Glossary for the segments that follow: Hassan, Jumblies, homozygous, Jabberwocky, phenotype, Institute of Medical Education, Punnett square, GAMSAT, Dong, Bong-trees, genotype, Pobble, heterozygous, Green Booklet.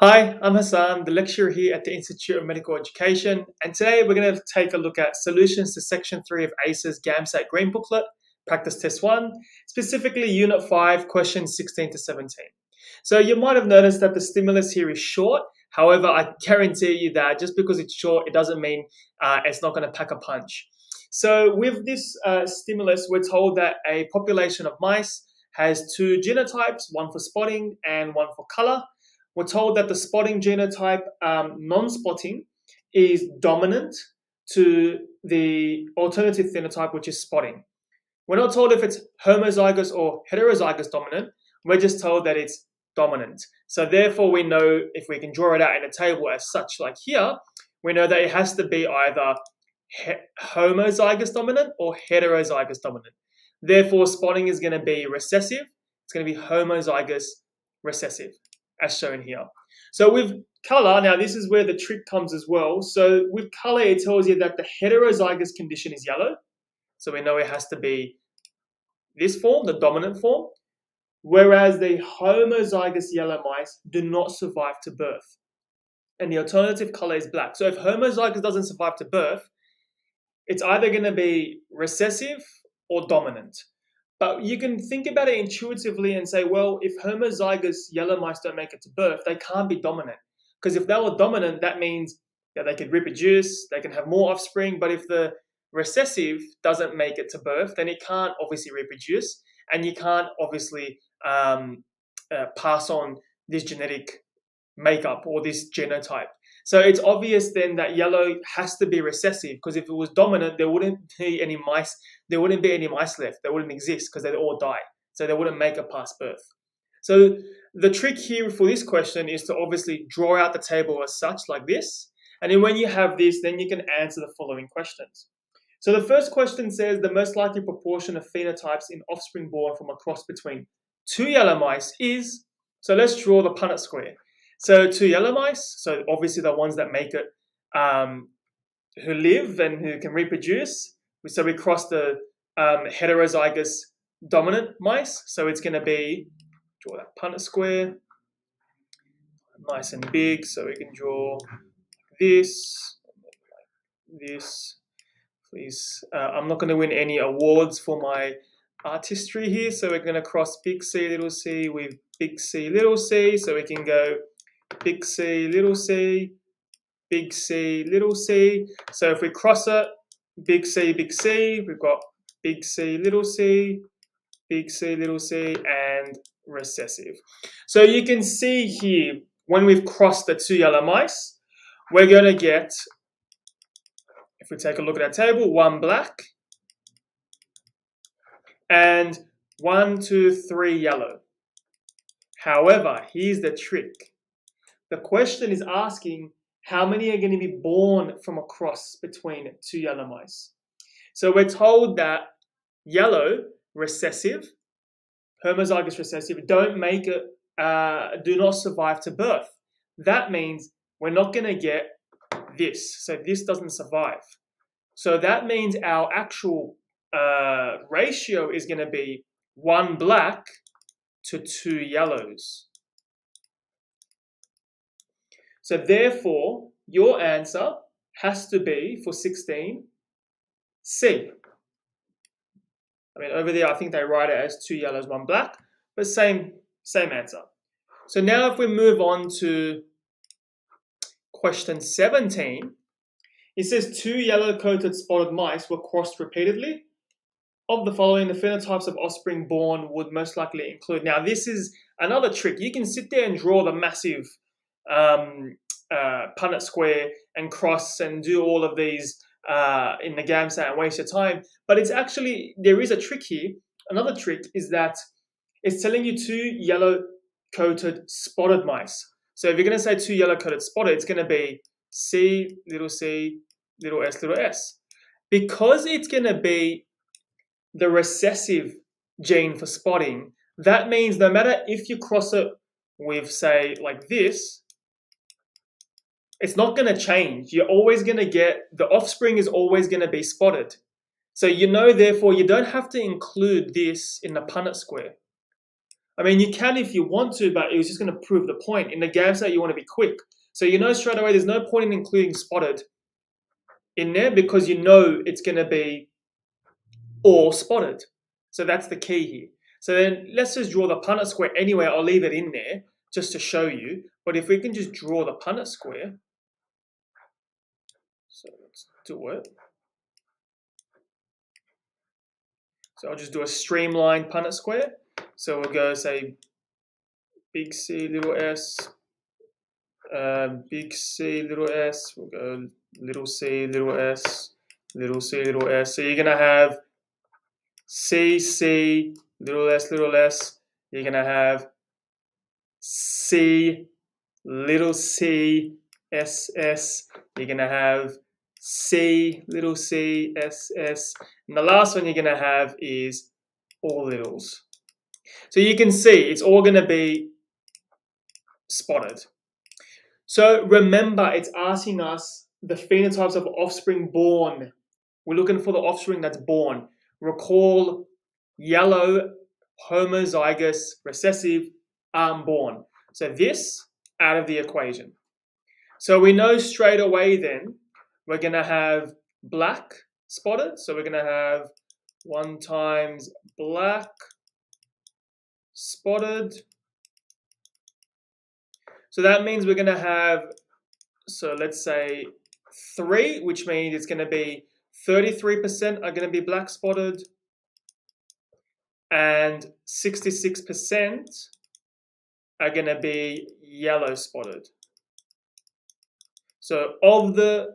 Hi, I'm Hassan, the lecturer here at the Institute of Medical Education, and today we're going to take a look at solutions to Section 3 of ACE's GAMSAT Green Booklet, Practice Test 1, specifically Unit 5, Questions 16 to 17. So you might have noticed that the stimulus here is short. However, I guarantee you that just because it's short, it doesn't mean it's not going to pack a punch. So with this stimulus, we're told that a population of mice has two genotypes, one for spotting and one for color. We're told that the spotting genotype, non-spotting, is dominant to the alternative phenotype, which is spotting. We're not told if it's homozygous or heterozygous dominant. We're just told that it's dominant. So therefore, we know if we can draw it out in a table as such, like here, we know that it has to be either homozygous dominant or heterozygous dominant. Therefore, spotting is going to be recessive. It's going to be homozygous recessive, as shown here. So with color, now this is where the trick comes as well. So with color, it tells you that the heterozygous condition is yellow. So we know it has to be this form, the dominant form, whereas the homozygous yellow mice do not survive to birth. And the alternative color is black. So if homozygous doesn't survive to birth, it's either going to be recessive or dominant. But you can think about it intuitively and say, well, if homozygous yellow mice don't make it to birth, they can't be dominant. Because if they were dominant, that means that they could reproduce, they can have more offspring. But if the recessive doesn't make it to birth, then it can't obviously reproduce. And you can't obviously pass on this genetic makeup or this genotype. So it's obvious then that yellow has to be recessive, because if it was dominant, there wouldn't be any mice. There wouldn't be any mice left. They wouldn't exist because they'd all die. So they wouldn't make it past birth. So the trick here for this question is to obviously draw out the table as such, like this. And then when you have this, then you can answer the following questions. So the first question says the most likely proportion of phenotypes in offspring born from a cross between two yellow mice is. So let's draw the Punnett square. So two yellow mice, so obviously the ones that make it, who live and who can reproduce. So we cross the heterozygous dominant mice. So it's going to be, draw that Punnett square, nice and big. So we can draw this, this. Please, I'm not going to win any awards for my artistry here. So we're going to cross big C, little c with big C, little c. So we can go big C, little c, big C, little c. So if we cross it, big C, we've got big C, little c, big C, little c, and recessive. So you can see here, when we've crossed the two yellow mice, we're going to get, if we take a look at our table, one black and 1, 2, 3 yellow. However, here's the trick. The question is asking how many are going to be born from a cross between two yellow mice. So we're told that yellow, recessive, homozygous recessive, don't make it, do not survive to birth. That means we're not going to get this. So this doesn't survive. So that means our actual ratio is going to be one black to two yellows. So therefore, your answer has to be, for 16, C. I mean, over there, I think they write it as two yellows, one black, but same answer. So now if we move on to question 17, it says two yellow-coated spotted mice were crossed repeatedly. Of the following, the phenotypes of offspring born would most likely include. Now, this is another trick. You can sit there and draw the massive Punnett square and cross and do all of these in the GAMSAT and waste your time. But it's actually, there is a trick here. Another trick is that it's telling you two yellow-coated spotted mice. So if you're going to say two yellow-coated spotted, it's going to be C, little s, little s. Because it's going to be the recessive gene for spotting, that means no matter if you cross it with, say, like this, it's not going to change. You're always going to get, the offspring is always going to be spotted. So you know, therefore, you don't have to include this in the Punnett square. I mean, you can if you want to, but it was just going to prove the point. In the GAMSAT, you want to be quick. So you know straight away there's no point in including spotted in there because you know it's going to be all spotted. So that's the key here. So then let's just draw the Punnett square anyway. I'll leave it in there just to show you. But if we can just draw the Punnett square. So let's do it. So I'll just do a streamlined Punnett square. So we'll go, say, big C, little s, big C, little s. We'll go little c, little s, little c, little s. So you're going to have C, C, little s, little s. You're going to have C, little c, s, s. You're going to have C, little c, s, s. And the last one you're going to have is all littles. So you can see it's all going to be spotted. So remember, it's asking us the phenotypes of offspring born. We're looking for the offspring that's born. Recall, yellow, homozygous, recessive, unborn. So this out of the equation. So we know straight away then we're going to have black spotted. So we're going to have 1 times black spotted. So that means we're going to have, so let's say 3, which means it's going to be 33% are going to be black spotted and 66% are going to be yellow spotted. So of the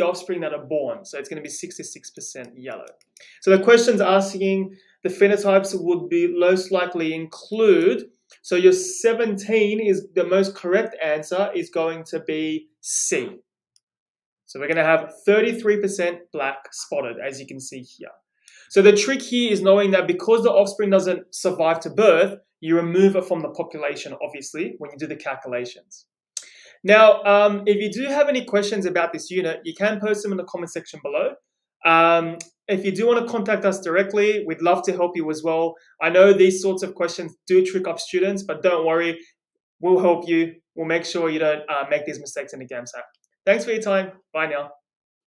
offspring that are born, so it's going to be 66% yellow. So the question's asking the phenotypes would be most likely include. So your 17 is the most correct answer is going to be C. So we're going to have 33% black spotted, as you can see here. So the trick here is knowing that because the offspring doesn't survive to birth, you remove it from the population, obviously, when you do the calculations. Now, if you do have any questions about this unit, you can post them in the comment section below. If you do want to contact us directly, we'd love to help you as well. I know these sorts of questions do trick up students, but don't worry, we'll help you. We'll make sure you don't make these mistakes in the GAMSAT. Thanks for your time. Bye now.